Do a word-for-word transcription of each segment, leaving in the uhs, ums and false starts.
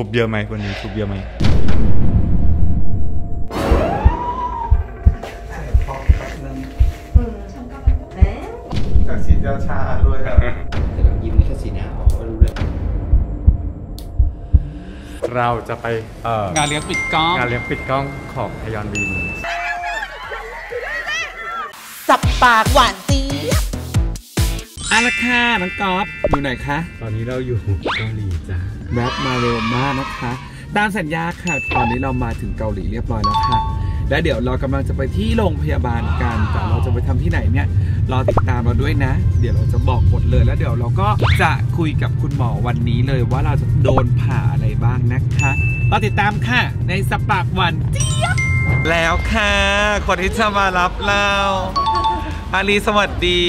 ทุบเยอะไหมวันนี้ทุบเยอะไหมจากสีเจ้าชาด้วยครับแต่เรายิ้มแค่สีหน้าออกก็รู้เลยเราจะไปงานเลี้ยงปิดกล้องงานเลี้ยงปิดกล้องของพยอนบินจับปากหวานจีอาราค่าน้องก๊อฟอยู่ไหนคะตอนนี้เราอยู่เกาหลีจ้าแวบมาเร็วมากนะคะตามสัญญาค่ะตอนนี้เรามาถึงเกาหลีเรียบร้อยแล้วค่ะและเดี๋ยวเรากำลังจะไปที่โรงพยาบาลกันแต่เราจะไปทำที่ไหนเนี่ยรอติดตามเราด้วยนะเดี๋ยวเราจะบอกหมดเลยแล้วเดี๋ยวเราก็จะคุยกับคุณหมอวันนี้เลยว่าเราจะโดนผ่าอะไรบ้างนะคะรอติดตามค่ะในสปากหวานเจี๊ยบแล้วค่ะคนที่จะมารับเราอาลีสวัสดี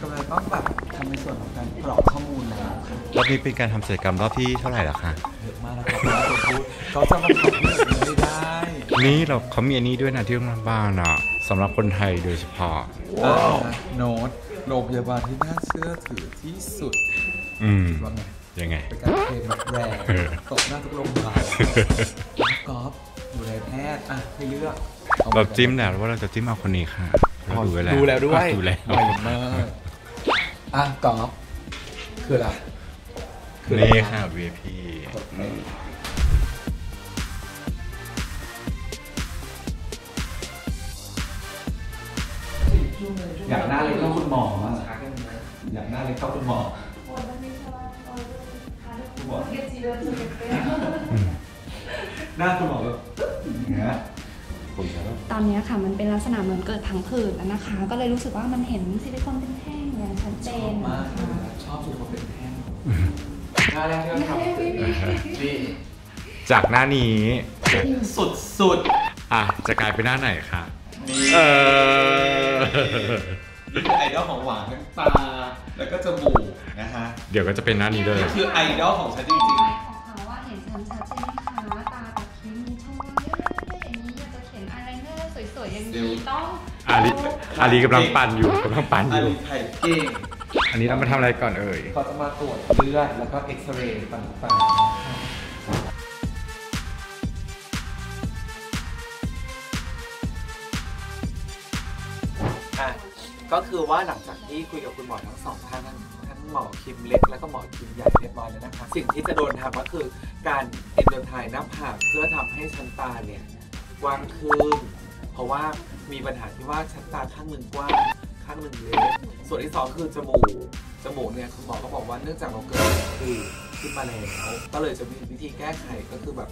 กำลังต้องแบบทำในส่วนของการกรอกข้อมูลแล้วรอบนี้เป็นการทำกิจกรรมรอบที่เท่าไหร่แล้วคะเยอะมากนะครับเขาจะมาทำเรื่องไม่ได้นี่เราเขามีอันนี้ด้วยนะที่โรงพยาบาลอ่ะสำหรับคนไทยโดยเฉพาะโน้ตโรงพยาบาลที่น่าเชื่อถือที่สุดอืมว่าไงยังไงเป็นการเคลมแรงตกหน้าทุกโรงพยาบาลกอล์ฟดูแลแพทย์อ่ะให้เลือกเราจิ้มแหละว่าเราจะจิ้มเอาคนนี้ค่ะดูแล้วด้วยดูแล้วมากอ่ะกอล์ฟคืออะไรนี่ค่ะ วี ไอ พี อยากหน้าเลยเข้าคุณหมออยากหน้าเลยเข้าคุณหมอหน้าคุณหมอแบบอย่างเงี้ยตอนนี้ค่ะมันเป็นลักษณะเหมือนเกิดทั้งผืดแล้วนะคะก็เลยรู้สึกว่ามันเห็นซิลิคอนเป็นแท่งอย่างชัดเจนมากชอบซิลิคอนเป็นแท่งหน้าแรกที่เราทำจากหน้านี้สุดสุดอ่ะจะกลายเป็นหน้าไหนคะเออไอดอลของหวานทั้งตาแล้วก็จมูกนะฮะเดี๋ยวก็จะเป็นหน้านี้เลยคือไอดอลของฉันจริงๆของเขาว่าเห็นฉันชัดเจนอาลีอาลีกำลังปั่นอยู่กำลังปั่นอยู่อันนี้เรามาทำอะไรก่อนเอ่ยเขาจะมาตรวจเลือดแล้วก็เอ็กซเรย์ต่างๆอ่ะก็คือว่าหลังจากที่คุยกับคุณหมอทั้งสองท่านทั้งหมอคิมเล็กและก็หมอคิมใหญ่เรียบร้อยแล้วนะคะสิ่งที่จะโดนทำก็คือการเอ็นโดไทป์หน้าผากเพื่อทำให้ชั้นตาเนี่ยกว้างขึ้นเพราะว่ามีปัญหาที่ว่าชั้นตาข้างหนึ่งกว้างข้างหนึ่งเล็กส่วนที่สองคือจมูกจมูกเนี่ยคุณหมอก็บอกว่าเนื่องจากเราเกิดคือขึ้นมาแล้วก็เลยจะมีวิธีแก้ไขก็คือแบบ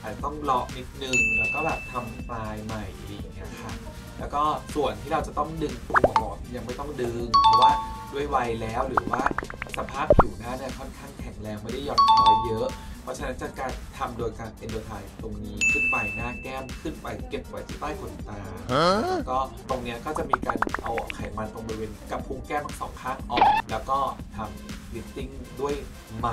อาจจะต้องเลาะนิดนึงแล้วก็แบบทำปลายใหม่อย่างเงี้ยค่ะแล้วก็ส่วนที่เราจะต้องดึงคุณหมอบอกยังไม่ต้องดึงเพราะว่าด้วยวัยแล้วหรือว่าสภาพผิวหน้าเนี่ยค่อนข้างแข็งแรงไม่ได้หย่อนคล้อยเยอะเพราะฉะนั้นจากการทำโดยการเอ็นโดไทป์ตรงนี้ขึ้นไปหน้าแก้มขึ้นไปเก็บไว้ที่ใต้ขนตาแล้วก็ตรงนี้ก็จะมีการเอาไขมันตรงบริเวณกระพุ้งแก้มทั้งสองข้างออกแล้วก็ทำลิฟติ้งด้วยไหม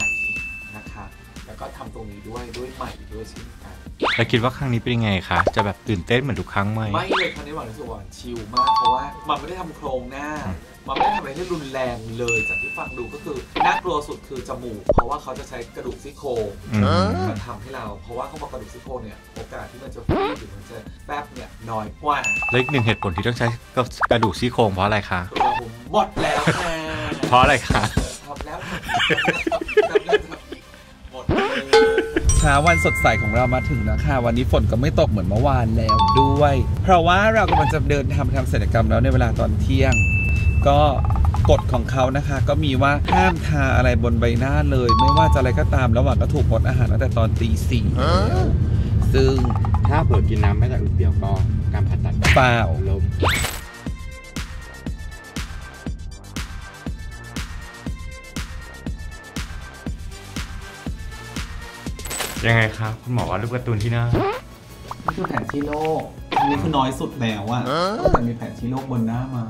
นะคะแล้วก็ทำตรงนี้ด้วยด้วยไหมด้วยเช่นกันแล้วคิดว่าครั้งนี้เป็นยังไงคะจะแบบตื่นเต้นเหมือนทุกครั้งไหมไม่เลยครั้งนี้หวังรู้สึกว่าชิลมากเพราะว่ามันไม่ได้ทำโครงหน้ามันไม่ได้ทำอะไรที่รุนแรงเลยจากที่ฟังดูก็คือน่ากลัวสุดคือจมูกเพราะว่าเขาจะใช้กระดูกซี่โครงมาทำให้เราเพราะว่าเขาบอกกระดูกซี่โครงเนี่ยโอกาสที่มันจะฟื้นหรือมันจะแป๊บเนี่ยน้อยกว่าและอีกหนึ่งเหตุผลที่ต้องใช้กระดูกซี่โครงเพราะอะไรคะผมหมดแล้วค่ะเพราะอะไรคะทำแล้วหมดเช้าวันสดใสของเรามาถึงแล้วค่ะวันนี้ฝนก็ไม่ตกเหมือนเมื่อวานแล้วด้วยเพราะว่าเรากำลังจะเดินทำทำศัลยกรรมแล้วในเวลาตอนเที่ยงก็กฎของเขานะคะก็มีว่าห้ามทาอะไรบนใบหน้าเลยไม่ว่าจะอะไรก็ตามระหว่างก็ถูกงดอาหารตั้งแต่ตอนตีสี่ซึ่งถ้าเปิดกินน้ำไม่ได้อึดเดียวก็การผ่าตัดเปล่าลมยังไงครับคุณหมอว่ารูปการ์ตูนที่หน้านี่คือแผนที่โลกนี่คือน้อยสุดแล้วอะตั้งแต่มีแผนที่โลกบนหน้ามา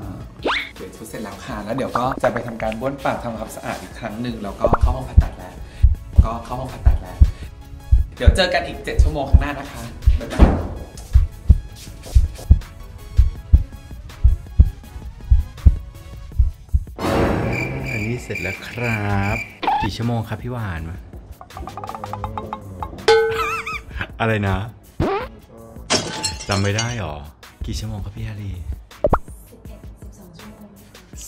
เดี๋ยวชุดเสร็จแล้วค่ะแล้วเดี๋ยวก็จะไปทำการบ้วนปากทำความสะอาดอีกครั้งหนึ่งแล้วก็เข้าห้องผ่าตัดแล้วก็เข้าห้องผ่าตัดแล้วเดี๋ยวเจอกันอีกเจ็ดชั่วโมงข้างหน้านะคะบ๊ายบาย เสร็จแล้วครับกี่ชั่วโมงครับพี่หวานอะไรนะจำไม่ได้หรอกี่ชั่วโมงครับพี่อารี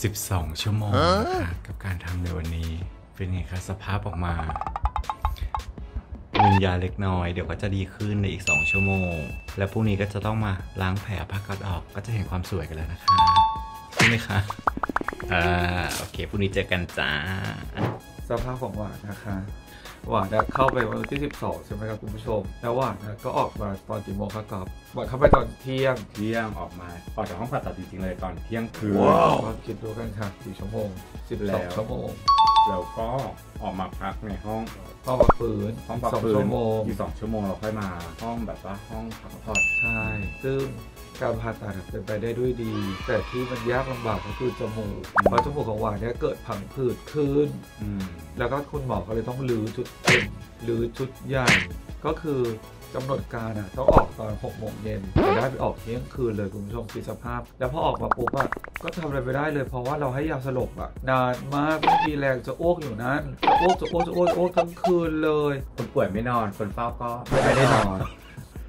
สิบสองชั่วโมงค่ะกับการทำในวันนี้เป็นไงคะสภาพออกมามียาเล็กน้อยเดี๋ยวก็จะดีขึ้นในอีกสองชั่วโมงและพรุ่งนี้ก็จะต้องมาล้างแผลผ้ากัดออกก็จะเห็นความสวยกันแล้วนะคะใช่ไหมคะอ่าโอเคพรุ่งนี้เจอกันจ้าสภาพของหวานนะคะหวานเข้าไปวันที่สิบสองใช่ไหมครับคุณผู้ชมแล้วหวานก็ออกมาตอนกี่โมงครับกับหวานเข้าไปตอนเที่ยงเที่ยงออกมาออกจากห้องผ่าตัดจริงๆเลยตอนเที่ยงคืนก็คิดดูกันค่ะสี่ชั่วโมงสิบสองชั่วโมงแล้วก็ออกมาพักในห้องห้องปรับปืนห้องปรับปืนสองชั่วโมงอีกสองชั่วโมงเราค่อยมาห้องแบบว่าห้องพักผ่อนใช่ซึ่งการผ่าตัดเป็นไปได้ด้วยดีแต่ที่มันยากลำบากก็คือจมูกเพราะจมูกของหวานเนี่ยเกิดผังผืดขึ้นแล้วก็คุณหมอก็เลยต้องรื้อชุดเต็มรื้อชุดใหญ่ก็คือกำหนดการอ่ะต้องออกตอนหกโมงเย็นแต่ได้ไปออกเที่ยงคืนเลยคุณผู้ชมคิดสภาพแล้วพอออกมาปุ๊บอ่ะก็ทำอะไรไปได้เลยเพราะว่าเราให้ยาสลบอ่ะนานมากไม่มีแรงจะอ้วกอยู่นั้นจะอ้วกจะอ้วกจะอ้วกจะอ้วกทั้งคืนเลยคนป่วยไม่นอนคนเฝ้าก็ไม่ได้นอน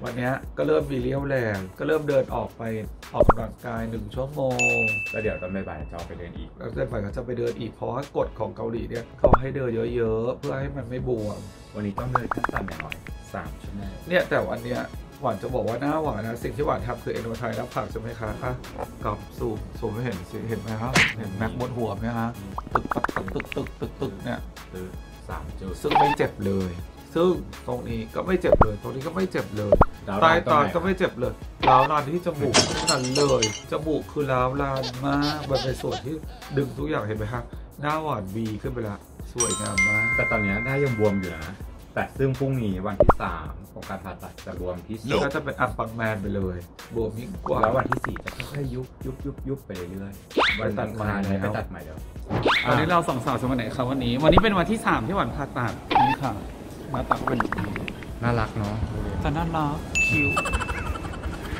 วันนี้ก็เริ่มมีเลี้ยวแรงก็เริ่มเดินออกไปออกกำลังกายหนึ่งชั่วโมงแล้วเดี๋ยวตอนบ่ายจะไปเดินอีกแล้วตอนบ่ายก็จะไปเดินอีกเพราะว่ากฎของเกาหลีเนี่ยเขาให้เดินเยอะๆเพื่อให้มันไม่บวมวันนี้ต้องเดินขั้นต่ำอย่างน้อยสามชั่วโมงเนี่ยแต่วันเนี้ยหวานจะบอกว่าหน้าหวานนะสิ่งที่หวานทำคือเอนโวไทยรับผักใช่ไหมคะกับสูบสูบไม่เห็นสิเห็นไหมครับเห็นแม็กบนหัวไหมคะตึกตึกตึกตึกตึกตึกเนี่ยสามจุดซึ่งไม่เจ็บเลยซึ่งตรงนี้ก็ไม่เจ็บเลยตรงนี้ก็ไม่เจ็บเลยตายตอนก็ไม่เจ็บเลยล้าวลานที่จมูกนั่นเลยจมูกคือล้าวลานมากมันเป็นส่วนที่ดึงทุกอย่างเห็นไหมครับหน้าหวานบีขึ้นไปละสวยงามมากแต่ตอนนี้หน้ายังบวมอยู่นะแต่ซึ่งพรุ่งนี้วันที่สามของการผ่าตัดจะรวมที่สี่ก็จะเป็นอัปปังแมนไปเลยบวมยิ่งกว่าแล้ววันที่สี่จะค่อยๆยุบยุบยุบยุบไปเรื่อยๆไปตัดใหม่ไปตัดใหม่เดี๋ยววันนี้เราสองสาวจะมาไหนครับวันนี้วันนี้เป็นวันที่สามที่หวานผ่าตัดนี่ค่ะหน้าตาเป็นน่ารักเนาะแต่น่ารักคิ้ว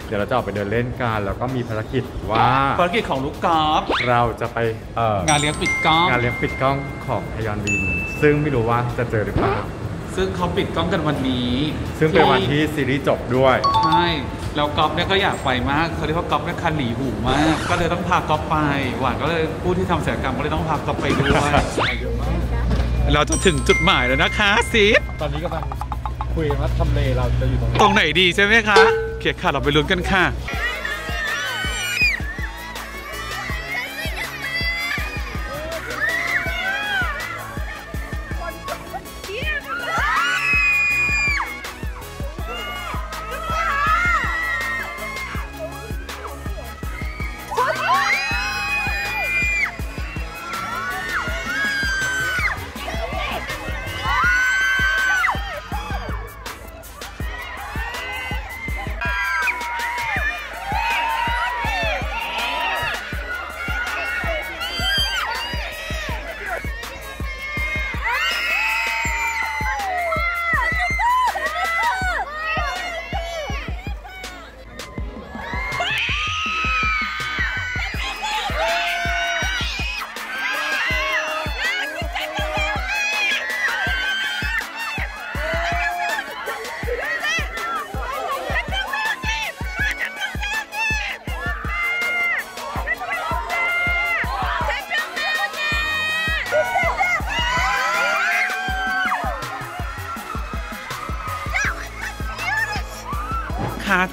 เดี๋ยวเราจะออกไปเดินเล่นกันแล้วก็มีภารกิจว่าภารกิจของลูกกอล์ฟเราจะไปงานเลี้ยงปิดกล้องงานเลี้ยงปิดกล้องของไฮยอนวินซึ่งไม่รู้ว่าจะเจอหรือเปล่าซึ่งเขาปิดกล้องกันวันนี้ซึ่งเป็นวันที่ซีรีส์จบด้วยใช่แล้วกอล์ฟเนี่ยก็อยากไปมากเขาเรียกว่ากอล์ฟเนี่ยคันหลีหูมากก็เลยต้องพากอล์ฟไปหวานก็เลยผู้ที่ทำศัลยกรรมก็เลยต้องพากอล์ฟไปด้วยเราจะถึงจุดหมายแล้วนะคะซีตอนนี้กำลังคุยว่าทำเลเราจะอยู่ตรงไหนตรงไหนดีใช่ไหมคะโอเคค่ะเราไปลุ้นกันค่ะ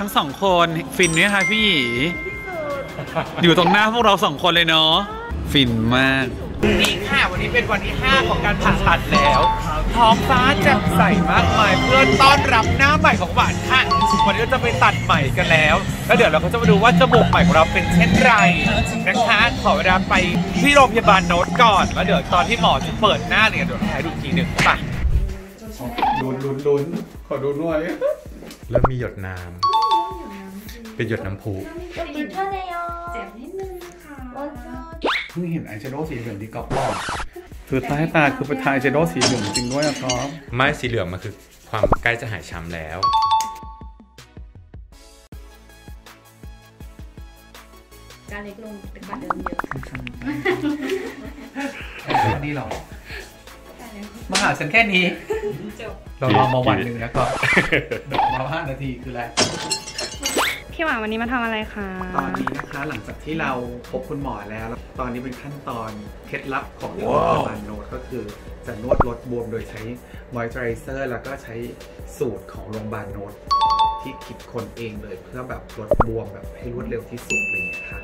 ทั้งสองคนฟินไหมคะพี่หยีอยู่ตรงหน้าพวกเราสองคนเลยเนาะฟินมากนี่ค่ะวันนี้เป็นวันที่ห้าของการผ่าตัดแล้วท้องฟ้าแจ่มใสมากมายเพื่อต้อนรับหน้าใหม่ของหวานค่ะวันนี้เราจะไปตัดใหม่กันแล้วแล้วเดี๋ยวเราก็จะมาดูว่าจมูกใหม่ของเราเป็นเช่นไรนะคะขอเวลาไปที่โรงพยาบาลโน้ตก่อนแล้วเดี๋ยวตอนที่หมอจะเปิดหน้าเนี่ยเดี๋ยวถ่ายดูทีหนึ่งป่ะลุ้นลุ้นลุ้นขอดูหน่อยแล้วมีหยดน้ำเป็นหยดน้ำพุติดเท่าไหร่ยอเจ็บนิดนึงค่ะเพิ่งเห็นอายแชโดว์สีเหลืองที่ก๊อฟบอกคือใต้ตาคือไปทายอายแชโดว์สีเหลืองจริงด้วยนะก๊อฟไม่สีเหลืองมันคือความใกล้จะหายช้ำแล้วการเล็กลงเป็นกว่าเดิมเยอะ ไม่นี่หรอกมาหาฉันแค่นี้เรารอมาวันหนึ่งแล้วก็มาห้านาทีคืออะไรพี่หวานวันนี้มาทำอะไรคะตอนนี้นะคะหลังจากที่เราพบคุณหมอแล้วตอนนี้เป็นขั้นตอนเคล็ดลับของโรงพยาบาลโนดก็คือจะนวดลดบวมโดยใช้มอยส์เจอไรเซอร์แล้วก็ใช้สูตรของโรงพยาบาลโนดที่คิดคนเองเลยเพื่อแบบลดบวมแบบให้รวดเร็วที่สุดเลยนะคะ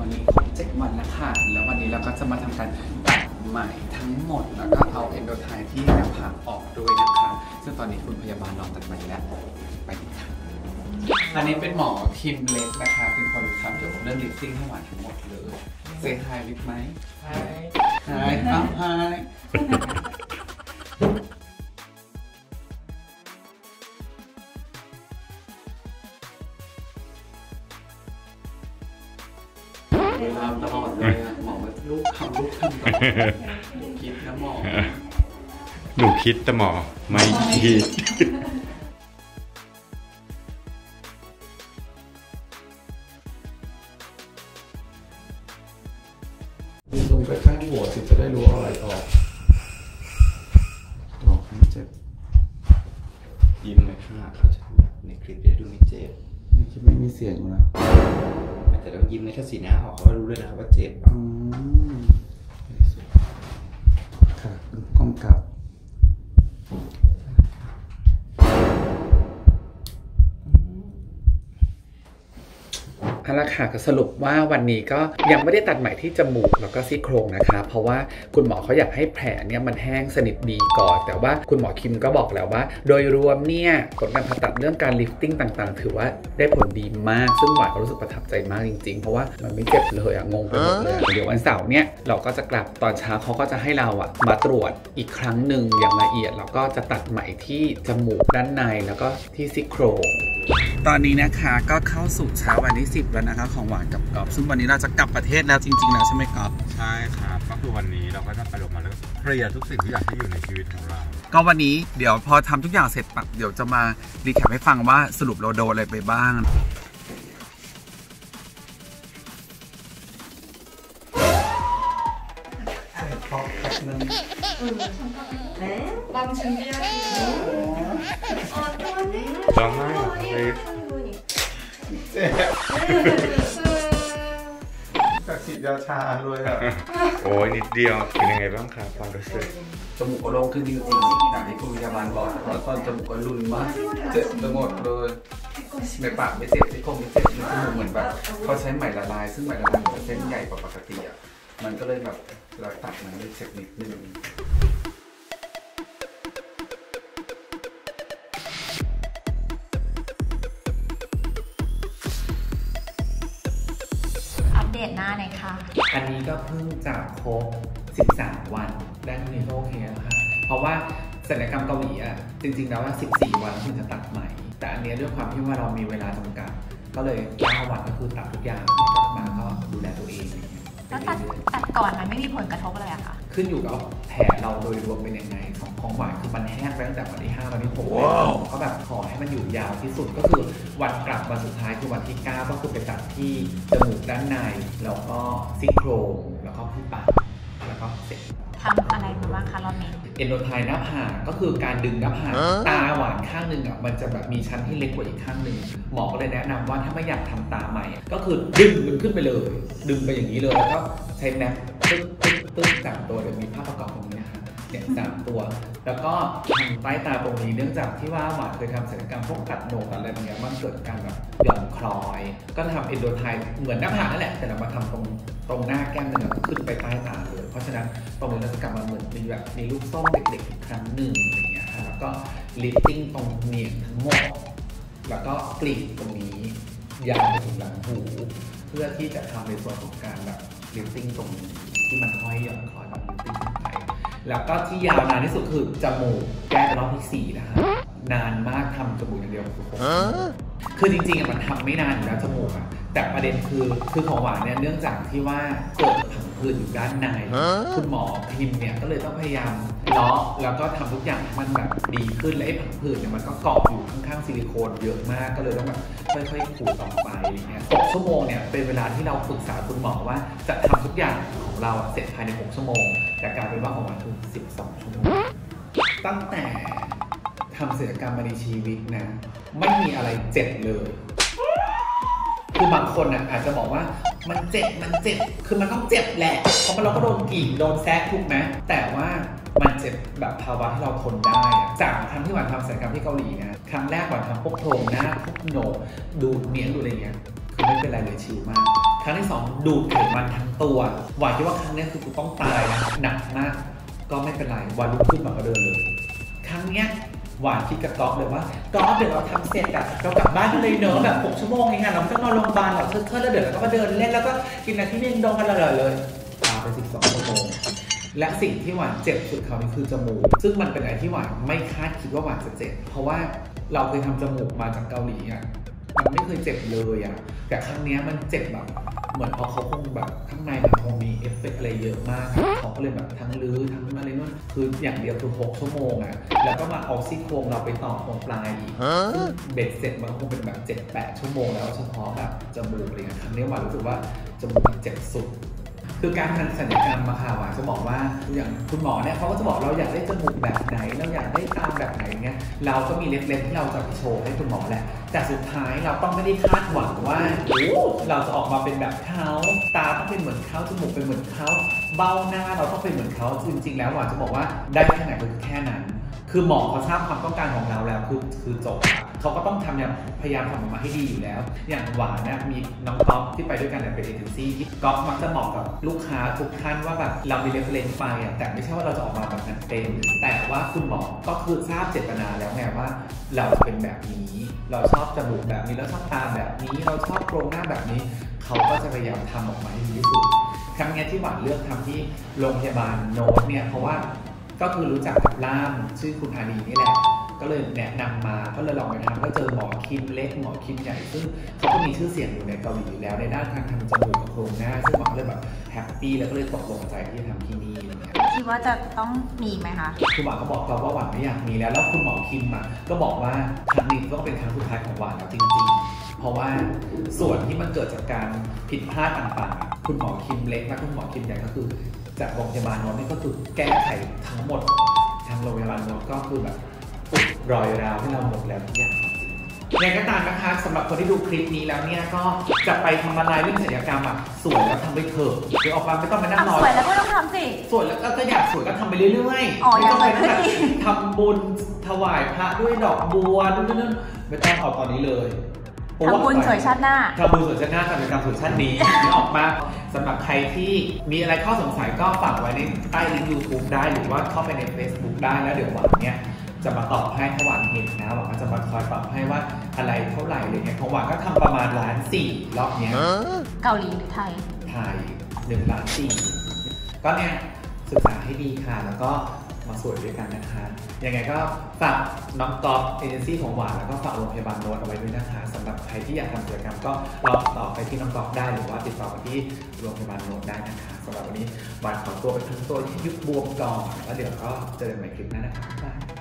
วันละค่ะแล้ววันนี้เราก็จะมาทำการตัดใหม่ทั้งหมดแล้วก็เอาเอนโดไทด์ที่หน้าผากออกด้วยนะคะซึ่งตอนนี้คุณพยาบาลลองตัดใหม่แล้วไปติดตามอันนี้เป็นหมอทีมเล็กนะคะเป็นคนทำเกี่ยวกับเรื่องลิฟติ้งทั้งหมดทั้งหมดเลยเซฮายลิฟไหมไฮไฮอ้าวไฮตลอดเลยอะหมอว่าลูกทำลูกทำตลอดคิดนะหมอหนูคิดแต่หมอไม่คิดลงไปข้างหัวสิจะได้รู้อะไรออกออกไม่เจ็บยิ้มเลยค่ะในคลิปได้ดูไม่เจ็บในคลิปไม่มีเสียงนะแต่ต้องยิ้มในถ้าสีหน้าออกว่ารู้เลยนะว่าเจ็บอืมค่ะกล้องกลับเอาละค่ะก็สรุปว่าวันนี้ก็ยังไม่ได้ตัดใหม่ที่จมูกแล้วก็ซี่โครงนะคะเพราะว่าคุณหมอเขาอยากให้แผลเนี่ยมันแห้งสนิทดีก่อนแต่ว่าคุณหมอคิมก็บอกแล้วว่าโดยรวมเนี่ยผลการผ่าตัดเรื่องการลิฟติ้งต่างๆถือว่าได้ผลดีมากซึ่งหวานก็รู้สึกประทับใจมากจริงๆเพราะว่ามันไม่เจ็บเลยอะงงไปหมดเลยเดี๋ยววันเสาร์เนี่ยเราก็จะกลับตอนเช้าเขาก็จะให้เราอะมาตรวจอีกครั้งหนึ่งอย่างละเอียดแล้วก็จะตัดใหม่ที่จมูกด้านในแล้วก็ที่ซี่โครงตอนนี้นะคะก็เข้าสู่เช้าวันที่สิบแล้วนะคะของหวานกับกอฟซึ่งวันนี้เราจะกลับประเทศแล้วจริงๆแล้วใช่ไหมกอฟใช่ครับก็คือวันนี้เราก็จะไปลงมาแล้วเคลียร์ทุกสิ่งที่อยากให้อยู่ในชีวิตของเราก็วันนี้เดี๋ยวพอทำทุกอย่างเสร็จปั๊บเดี๋ยวจะมารีแคปให้ฟังว่าสรุปเราโดนอะไรไปบ้างร้องไห้เหรอเจ็บจากฉีดยาชาเลยอ่ะโอ้ยนิดเดียวเป็นยังไงบ้างคะความรู้สึกจมูกก็โล่งขึ้นจริงๆอย่างที่คุณพยาบาลบอกแล้วตอนจมูกก็รุนมากเจ็บไปหมดเลยในปากไม่เจ็บที่คงไม่เจ็บที่จมูกเหมือนแบบเขาใช้ไหมละลายซึ่งไหมละลายเป็นเส้นใหญ่กว่าปกติอ่ะมันก็เลยแบบเราตัดมันเลยเจ็บนิดนึงหน้าไหนคะอันนี้ก็เพิ่งจะครบสิบสามวันได้ทุนนี้ก็โอเคแล้วค่ะเพราะว่าศัลยกรรมเกาหลีอ่ะจริงๆแล้วว่าสิบสี่วันถึงจะตัดใหม่แต่อันนี้ด้วยความที่ว่าเรามีเวลาจำกัดก็เลยเก้าวันก็คือตัดทุกอย่างกลับมาก็ดูแลตัวเองแล้วตัดตัดก่อนมันไม่มีผลกระทบอะไรอะคะขึ้นอยู่กับแผลเราโดยรวมเป็นยังไงของของหวานคือมันแห้งไปตั้งแต่วันที่ห้าวันที่หกก็แบบขอให้มันอยู่ยาวที่สุดก็คือวันกลับวันสุดท้ายคือวันที่เก้าก็คือไปตัดที่จมูกด้านในแล้วก็ซี่โครงแล้วก็ที่ปากแล้วก็เสร็จทำอะไรบ้างคะรอบนี้เอนโดไทด์หน้าผากก็คือการดึงหน้าผากตาหวานข้างหนึ่งอ่ะมันจะแบบมีชั้นที่เล็กกว่าอีกข้างหนึ่งหมอก็เลยแนะนำว่าถ้าไม่อยากทำตาใหม่ก็คือดึงมันขึ้นไปเลยดึงไปอย่างนี้เลยแล้วก็ใช้แม็กตึ๊บตึ๊บตึ๊บสามตัวเดี๋ยวมีภาพประกอบตรงนี้นะคะเนี่ยสามตัวแล้วก็ใต้ตาตรงนี้เนื่องจากที่ว่าหวานเคยทำศัลยกรรมพวกตัดโหนกอะไรแบบนี้มันเกิดการแบบหย่อนคลอยก็ทำเอนโดไทด์เหมือนหน้าผากนั่นแหละแต่เรามาทำตรงตรงหน้าแก้มเนี่ยขึ้นไปใต้ตาเลยเพราะฉะนั้นตรงนี้เราจะกลับมาเหมือนมีแบบมีลูกซ่อมเด็กๆอีกครั้งหนึ่งอะไรเงี้ยค่ะแล้วก็ลิฟติ้งตรงเหนียงทั้งหมดแล้วก็กลิ่นตรงนี้ยาวไปถึงหลังหูเพื่อที่จะทำในส่วนของการแบบลิฟติ้งตรงที่มันห้อยหย่อนคลอยแบบลิฟติ้งขึ้นไปแล้วก็ที่ยาวนานที่สุดคือจมูกแก้ไปรอบที่สี่นะคะนานมากทำจมูกอย่างเดียวคือจริงๆมันทำไม่นานอยู่แล้วจมูกอะแต่ประเด็นคือคือของหวานเนี่ยเนื่องจากที่ว่าเกิดผัง พื้นอยู่ด้านในคุณหมอพิมพ์เนี่ยก็เลยต้องพยายามเลาะแล้วก็ทำทุกอย่างมันแบบดีขึ้นและไอ้ผังผืดเนี่ยมันก็เกาะอยู่ข้างๆซิลิโคนเยอะมากก็เลยต้องแบบค่อยๆขูดออกไปเนี่ยหกชั่วโมงเนี่ยเป็นเวลาที่เราปรึกษาคุณหมอว่าจะทำทุกอย่างของเราเสร็จภายในหกชั่วโมงแต่กลายเป็นว่าของมันถึงสิบสองชั่วโมงตั้งแต่ทำศัลยกรรมมาในชีวิตนะไม่มีอะไรเจ็บเลยคือบางคนนะอาจจะบอกว่ามันเจ็บมันเจ็บคือมันต้องเจ็บแหละเพราะมันเราก็โดนกรีดโดนแซะถูกไหมแต่ว่ามันเจ็บแบบภาวะที่เราทนได้จากครั้งที่หวานทำศัลยกรรมที่เกาหลีนะครั้งแรกหวานทำพวกโครงหน้าพวกโหนกดูดเนี้ยดูอะไรเงี้ยคือไม่เป็นไรเลยชิลมากครั้งที่สองดูดไขมันทั้งตัวหวานคิดว่าครั้งนี้คือกูต้องตายนะหนักมากก็ไม่เป็นไรหวานลุกขึ้นมาก็เดินเลยครั้งเนี้ยหวานคิดกับก๊อฟเลยว่าก๊อฟเดี๋ยวเราทำเสร็จอะเรากลับบ้านเลยเนอะแบบหกชั่วโมงเองอะเราไม่ต้องนอนโรงพยาบาลหรอกเทิดๆแล้วเดี๋ยวเราก็มาเดินเล่นแล้วก็กินอะไรที่เล่นดองกันเลยเลยตาไปสิบสองชั่วโมงและสิ่งที่หวานเจ็บสุดคราวนี้คือจมูกซึ่งมันเป็นอะไรที่หวานไม่คาดคิดว่าหวานจะเจ็บเพราะว่าเราเคยทำจมูกมาจากเกาหลีอะมันไม่เคยเจ็บเลยอะแต่ครั้งนี้มันเจ็บแบบเหมือนพอเขาคงแบบข้างในมันคงมีเอฟเฟกต์อะไรเยอะมากเขาก็เลยแบบทั้งลื้อทั้งอะไรนู่นคืออย่างเดียวคือหกชั่วโมงอ่ะแล้วก็มาเอาซี่โครงเราไปต่อตรงปลายอีกเบ็ดเสร็จมันคงเป็นแบบเจ็ดแปดชั่วโมงแล้วเฉพาะแบบจมูกอะไรเงี้ยครั้งนี้หวานรู้สึกว่าจมูกเจ็บสุดคือการทำศัลยกรรมมาค่ะหวานจะบอกว่าอย่างคุณหมอเนี่ยเขาก็จะบอกเราอยากได้จมูกแบบไหนเราอยากได้ตาแบบไหนเงี้ยเราก็มีเล็บๆที่เราจะไปโชว์ให้คุณหมอแหละแต่สุดท้ายเราต้องไม่ได้คาดหวังว่าเราจะออกมาเป็นแบบเขาตาต้องเป็นเหมือนเขาจมูกเป็นเหมือนเขาเบ้าหน้าเราต้องเป็นเหมือนเขาจริงๆแล้วหวานจะบอกว่าได้แค่ไหนก็แค่นั้นคือหมอเขาทราบความต้องการของเราแล้วคือคือจบเขาก็ต้องทำอย่างพยายามทำออกมาให้ดีอยู่แล้วอย่างหวานนะมีน้องก๊อฟที่ไปด้วยกันเป็นเอเจนซี่ก๊อฟมักจะบอกกับลูกค้าทุกท่านว่าแบบเรามีเรฟเลนซ์ไปแต่ไม่ใช่ว่าเราจะออกมาแบบนั้นเต็มแต่ว่าคุณหมอก็คือทราบเจตนาแล้วไงว่าเราเป็นแบบนี้เราชอบจมูกแบบนี้เราชอบตาแบบนี้เราชอบโครงหน้าแบบนี้เขาก็จะพยายามทำออกมาให้ดีที่สุดครั้งนี้ที่หวานเลือกทำที่โรงพยาบาลโน้ตเนี่ยเพราะว่าก็คือรู้จักกับล่ามชื่อคุณอานีนี่แหละก็เลยแนะนำมาก็เลยลองไปทำก็เจอหมอคิมเล็กหมอคิมใหญ่ซึ่งเขาก็มีชื่อเสียงอยู่ในเกาหลีอยู่แล้วในด้านการทำจมูกกับโครงหน้าซึ่งหมอเลยแบบแฮปปี้แล้วก็เลยตกลงใจที่จะทำที่นี่อะไรเงี้ยคิดว่าจะต้องมีไหมคะคือหมอเขาบอกเราว่าหวานไม่อยากมีแล้วแล้วคุณหมอคิมอ่ะก็บอกว่าครั้งนี้ก็เป็นครั้งสุดท้ายของหวานแล้วจริงๆเพราะว่าส่วนที่มันเกิดจากการผิดพลาดต่างๆคุณหมอคิมเล็กและคุณหมอคิมใหญ่ก็คือจากโรงพยาบาลน้องนี่ก็คือแก้ไขทั้งหมดทางโรงพยาบาลน้องก็คือแบบอุดรอยร้าวให้เราหมดแล้วทุกอย่างจริงในก็ตามนะคะสำหรับคนที่ดูคลิปนี้แล้วเนี่ยก็จะไปทำอะไรเรื่องศัลยกรรมอ่ะสวยแล้วทำไปเถอะเดี๋ยวออกมาไม่ต้องมานั่งรอสวยแล้วก็ต้องทำสิสวยแล้วก็อยากสวยก็ทำไปเรื่อยๆอ๋อยังไงก็ได้ทำบุญถวายพระด้วยดอกบัวนู่นนั่นไม่ต้องเอาตอนนี้เลยทำบุญสวยชาติหน้าทำบุญสวยชาติหน้าทำเป็นการสวยชาตินี้นี่ออกมาสำหรับใครที่มีอะไรข้อสงสัยก็ฝากไว้ในใต้ลิงก์ ยูทูบ ได้หรือว่าเข้าไปใน เฟซบุ๊ก ได้แล้วเดี๋ยววันเนี้ยจะมาตอบให้ถ้าหวานเห็นนะหวานก็จะมาคอยตอบให้ว่าอะไรเท่าไหร่อะไรเงี้ยเพราะหวานก็ทำประมาณล้านสี่รอบเนี้ยเกาหลีหรือไทยไทยหนึ่งล้านสี่ก็เนี้ยศึกษาให้ดีค่ะแล้วก็มาสวยด้วยกันนะคะยังไงก็ฝากน้องก๊อฟเอเจนซี่ของหวานแล้วก็ฝากโรงพยาบาลโน้ตเอาไว้ด้วยนะคะสำหรับใครที่อยากทำศัลยกรรมก็ลองติดต่อไปที่น้องก๊อฟได้หรือว่าติดต่อไปที่โรงพยาบาลโน้ตได้นะคะสำหรั บ, วันนี้หวานขอตัวไปทำตัวยุบบวมก่อนแล้วเดี๋ยวก็เจอกันใหม่คลิปหน้านะคะ